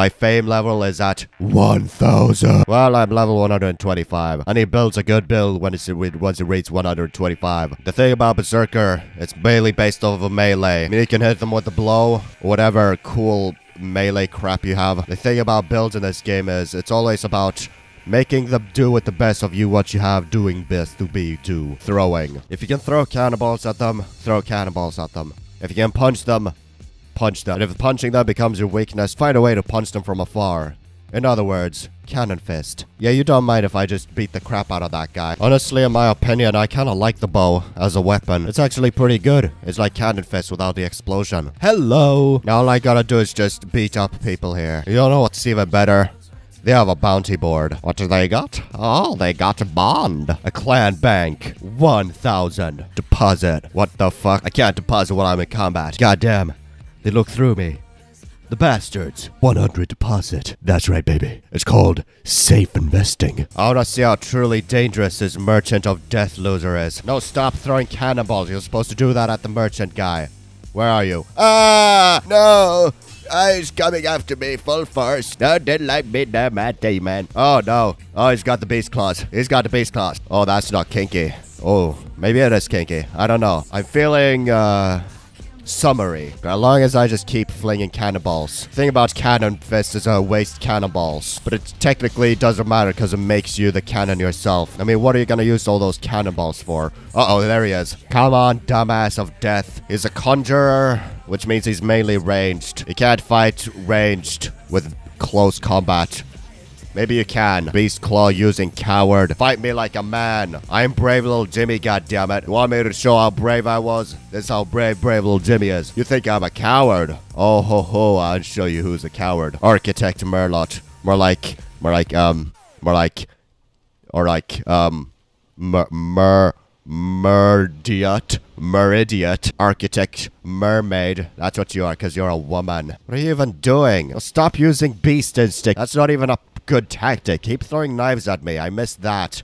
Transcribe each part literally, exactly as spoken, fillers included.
My fame level is at one thousand. Well, I'm level one hundred twenty-five, and he builds a good build when it once it reaches one hundred twenty-five. The thing about Berserker, it's mainly based off of melee. I mean, you can hit them with a blow, whatever cool melee crap you have. The thing about builds in this game is it's always about making them do with the best of you what you have, doing best to be to throwing. If you can throw cannonballs at them, throw cannonballs at them. If you can punch them, punch them. And if punching them becomes your weakness, find a way to punch them from afar. In other words, Cannon Fist. Yeah, you don't mind if I just beat the crap out of that guy. Honestly, in my opinion, I kinda like the bow as a weapon. It's actually pretty good. It's like Cannon Fist without the explosion. Hello! Now all I gotta do is just beat up people here. You don't know what's even better. They have a bounty board. What do they got? Oh, they got a bond. A clan bank. one thousand. Deposit. What the fuck? I can't deposit while I'm in combat. Goddamn. They look through me. The bastards. one hundred deposit. That's right, baby. It's called safe investing. I wanna see how truly dangerous this merchant of death loser is. No, stop throwing cannonballs. You're supposed to do that at the merchant guy. Where are you? Ah! No! Ah, he's coming after me full force. No, didn't like me, no, my team, man. Oh, no. Oh, he's got the beast claws. He's got the beast claws. Oh, that's not kinky. Oh, maybe it is kinky. I don't know. I'm feeling, uh... summary. As long as I just keep flinging cannonballs. The thing about Cannon Fist is I waste cannonballs. But it technically doesn't matter because it makes you the cannon yourself. I mean, what are you gonna use all those cannonballs for? Uh-oh, there he is. Come on, dumbass of death. He's a conjurer, which means he's mainly ranged. You can't fight ranged with close combat. Maybe you can. Beast claw using coward. Fight me like a man. I'm brave little Jimmy, goddammit. You want me to show how brave I was? This is how brave, brave little Jimmy is. You think I'm a coward? Oh ho ho, I'll show you who's a coward. Architect Merlot. More like, more like, um, more like, or like, um, mer, mer, merdiot, meridiot. Architect mermaid. That's what you are, because you're a woman. What are you even doing? Stop using beast instinct. That's not even a good tactic. Keep throwing knives at me. I missed that.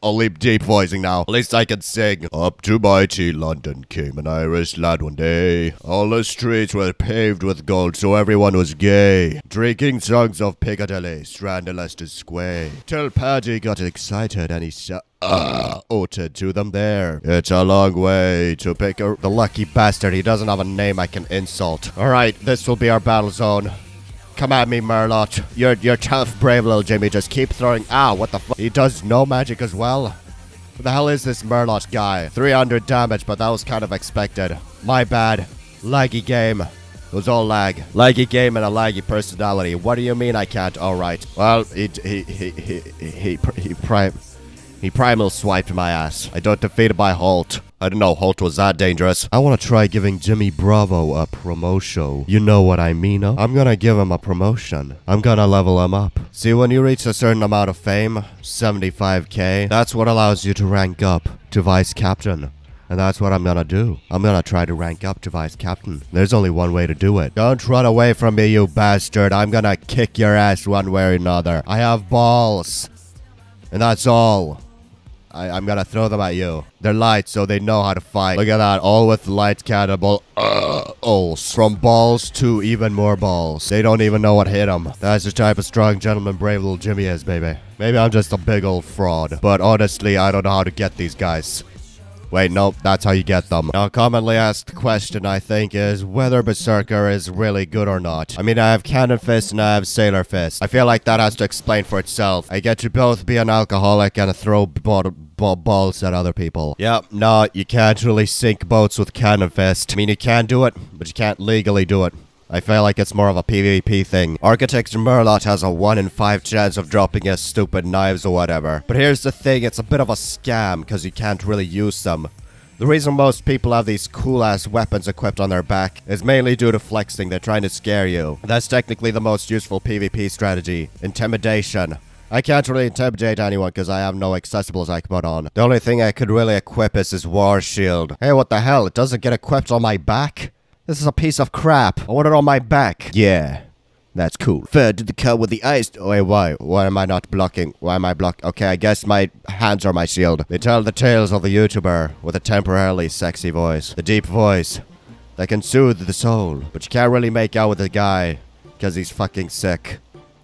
I'll leap deep voicing now. At least I can sing. Up to mighty London came an Irish lad one day. All the streets were paved with gold, so everyone was gay. Drinking songs of Piccadilly, Strand and Leicester Square. Till Paddy got excited and he shouted uh, to them there. It's a long way to pick a... The lucky bastard, he doesn't have a name I can insult. Alright, this will be our battle zone. Come at me, Merlot. You're, you're tough, brave little Jimmy. Just keep throwing... Ow, what the fuck? He does no magic as well? What the hell is this Merlot guy? three hundred damage, but that was kind of expected. My bad. Laggy game. It was all lag. Laggy game and a laggy personality. What do you mean I can't? Alright. Well, he... He... He... He... He... He... He, prim he primal swiped my ass. I got defeated by Holt. I didn't know Holt was that dangerous. I want to try giving Jimmy Bravo a promotion. You know what I mean, huh? I'm gonna give him a promotion. I'm gonna level him up. See, when you reach a certain amount of fame, seventy-five K, that's what allows you to rank up to Vice Captain. And that's what I'm gonna do. I'm gonna try to rank up to Vice Captain. There's only one way to do it. Don't run away from me, you bastard. I'm gonna kick your ass one way or another. I have balls. And that's all. I, I'm gonna throw them at you. They're light, so they know how to fight. Look at that, all with light cannonball. Uh, oh, from balls to even more balls. They don't even know what hit them. That's the type of strong gentleman brave little Jimmy is, baby. Maybe I'm just a big old fraud. But honestly, I don't know how to get these guys. Wait, nope, that's how you get them. Now, a commonly asked question, I think, is whether Berserker is really good or not. I mean, I have Cannon Fist and I have Sailor Fist. I feel like that has to explain for itself. I get to both be an alcoholic and throw balls at other people. Yep, yeah, no, you can't really sink boats with Cannon Fist. I mean, you can do it, but you can't legally do it. I feel like it's more of a PvP thing. Architect Merlot has a one in five chance of dropping his stupid knives or whatever. But here's the thing, it's a bit of a scam because you can't really use them. The reason most people have these cool-ass weapons equipped on their back is mainly due to flexing. They're trying to scare you. That's technically the most useful PvP strategy. Intimidation. I can't really intimidate anyone because I have no accessibles I can put on. The only thing I could really equip is this war shield. Hey, what the hell? It doesn't get equipped on my back? This is a piece of crap. I want it on my back. Yeah, that's cool. Fed to the car with the ice. Oh, wait, why? Why am I not blocking? Why am I block? Okay, I guess my hands are my shield. They tell the tales of the YouTuber with a temporarily sexy voice. The deep voice. that can soothe the soul, but you can't really make out with the guy because he's fucking sick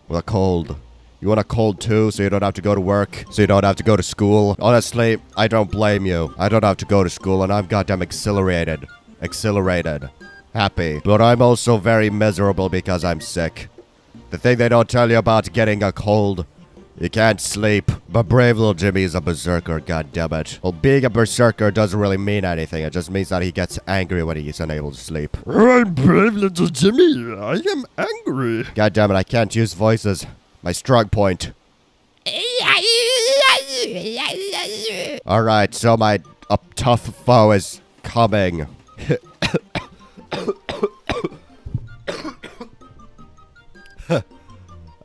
with a cold. You want a cold too, so you don't have to go to work, so you don't have to go to school. Honestly, I don't blame you. I don't have to go to school, and I'm goddamn exhilarated. Exhilarated. Happy. But I'm also very miserable because I'm sick. The thing they don't tell you about getting a cold. You can't sleep. But brave little Jimmy is a berserker, goddammit. Well, being a berserker doesn't really mean anything. It just means that he gets angry when he's unable to sleep. I'm brave little Jimmy. I am angry. Goddammit, I can't use voices. My strong point. Alright, so my uh, tough foe is coming.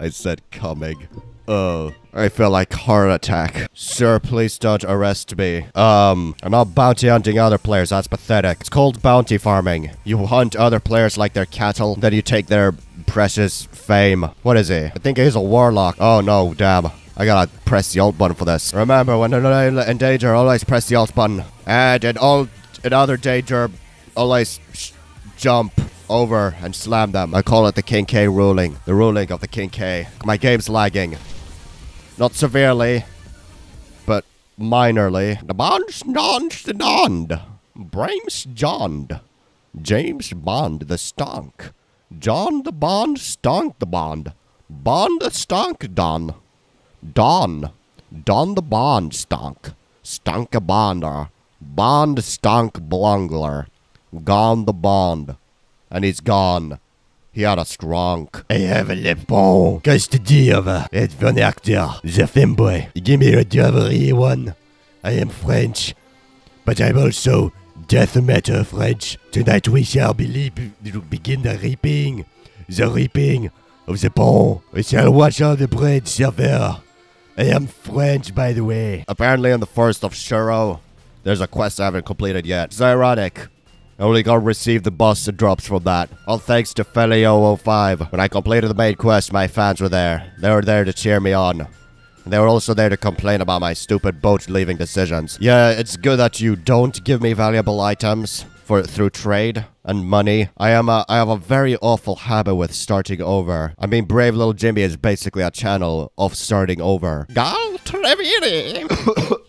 I said coming. Oh, I feel like heart attack. Sir, please don't arrest me. Um, I'm not bounty hunting other players. That's pathetic. It's called bounty farming. You hunt other players like their cattle, then you take their precious fame. What is he? I think he's a warlock. Oh no, damn. I gotta press the alt button for this. Remember, when in danger, always press the alt button. And in all in other danger, always sh jump over and slam them. I call it the King K ruling. The ruling of the King K. My game's lagging. Not severely, but minorly. Brames John. James Bond the Stonk. John the Bond, Stonk the Bond. Bond the Stonk Don. Don. Don the Bond Stonk. Stonk a Bonder. Bond Stonk Blongler. Gone the Bond. And he's gone. He had a strong. I have a lepon. Castadieva. Et von actor. The femboy. Give me a reverie one. I am French. But I'm also death matter French. Tonight we shall be begin the reaping, the reaping of the pond. We shall watch all the bread server. I am French, by the way. Apparently on the first of Cheruno, there's a quest I haven't completed yet. It's ironic. I only got received the bus and drops from that. All thanks to Felio oh five. When I completed the main quest, my fans were there. They were there to cheer me on. And they were also there to complain about my stupid boat-leaving decisions. Yeah, it's good that you don't give me valuable items for through trade and money. I am a, I have a very awful habit with starting over. I mean, brave little Jimmy is basically a channel of starting over. Gal Treviri.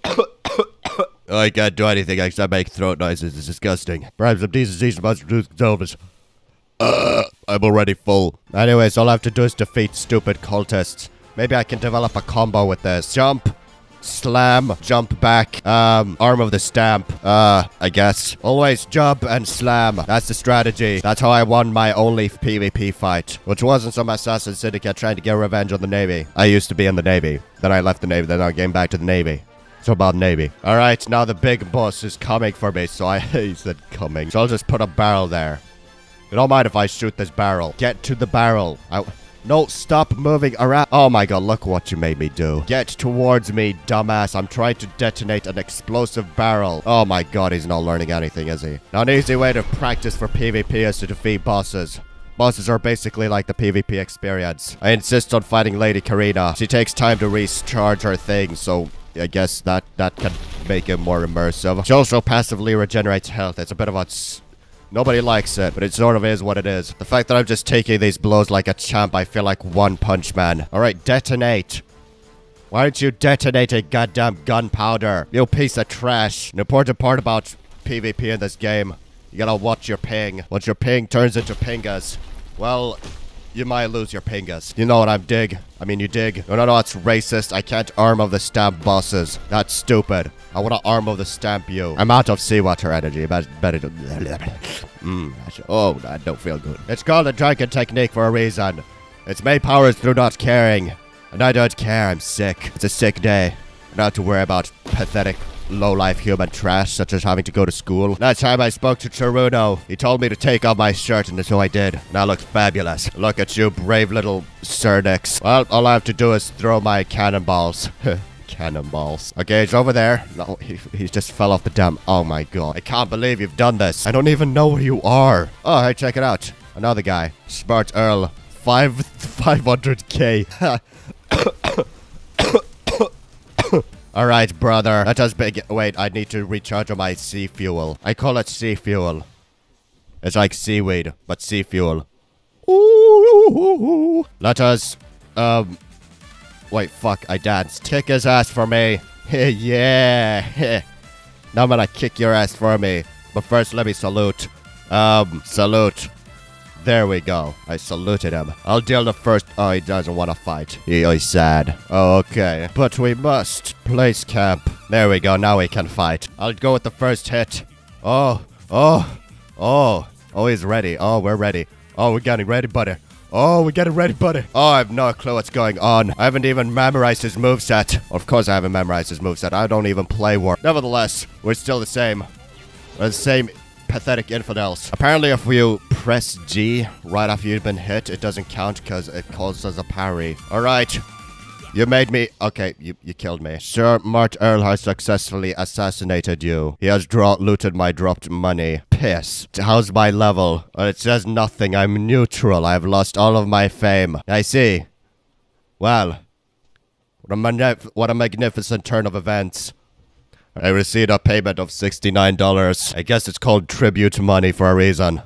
I can't do anything except make throat noises. It's disgusting. Perhaps some decent season must reduce overs. Uh, I'm already full. Anyways, all I have to do is defeat stupid cultists. Maybe I can develop a combo with this. Jump, slam, jump back, um, arm of the stamp, uh, I guess. Always jump and slam. That's the strategy. That's how I won my only PvP fight, which wasn't some Assassin's Syndicate trying to get revenge on the Navy. I used to be in the Navy. Then I left the Navy, then I came back to the Navy. So about Navy. Alright, now the big boss is coming for me, so I he said coming. So I'll just put a barrel there. You don't mind if I shoot this barrel. Get to the barrel. I, no, stop moving around. Oh my god, look what you made me do. Get towards me, dumbass. I'm trying to detonate an explosive barrel. Oh my god, he's not learning anything, is he? Now, an easy way to practice for PvP is to defeat bosses. Bosses are basically like the PvP experience. I insist on fighting Lady Karina. She takes time to recharge her thing, so I guess that, that can make it more immersive. She also passively regenerates health. It's a bit of a... Nobody likes it, but it sort of is what it is. The fact that I'm just taking these blows like a champ, I feel like One Punch Man. Alright, detonate. Why aren't you detonating goddamn gunpowder? You piece of trash. An important part about PvP in this game, you gotta watch your ping. Once your ping turns into pingas, well... you might lose your pingas. You know what I'm dig? I mean, you dig. No, no, no, it's racist. I can't arm of the stamp bosses. That's stupid. I want to arm of the stamp you. I'm out of seawater energy, but better. mm, oh, I don't feel good. It's called a drunken technique for a reason. It's main power is through not caring. And I don't care. I'm sick. It's a sick day. I don't have to worry about pathetic low-life human trash, such as having to go to school. That time I spoke to Cheruno, he told me to take off my shirt, and so I did. And I looked fabulous. Look at you, brave little Cernix. Well, all I have to do is throw my cannonballs. Cannonballs. Okay, he's over there. No, he, he just fell off the dam. Oh my god. I can't believe you've done this. I don't even know who you are. Oh, hey, check it out. Another guy. Smart Earl. Five, five hundred K. Alright, brother. Let us begin. Wait, I need to recharge on my sea fuel. I call it sea fuel. It's like seaweed, but sea fuel. Ooh. Let us, um, wait, fuck, I danced. Kick his ass for me. Yeah. Now I'm gonna kick your ass for me. But first, let me salute. Um, salute. There we go. I saluted him. I'll deal the first. Oh, he doesn't want to fight. He is sad. Oh, okay. But we must place camp. There we go. Now we can fight. I'll go with the first hit. Oh, oh, oh. Oh, he's ready. Oh, we're ready. Oh, we're getting ready, buddy. Oh, we're getting ready, buddy. Oh, I have no clue what's going on. I haven't even memorized his moveset. Of course I haven't memorized his moveset. I don't even play war. Nevertheless, we're still the same. We're the same pathetic infidels. Apparently, if you press G right after you've been hit, it doesn't count because it causes a parry. All right. You made me... Okay, you, you killed me. Sir, March Earl has successfully assassinated you. He has draw looted my dropped money. Piss. How's my level? Oh, it says nothing. I'm neutral. I've lost all of my fame. I see. Well. What a, magnif what a magnificent turn of events. I received a payment of sixty-nine dollars. I guess it's called tribute money for a reason.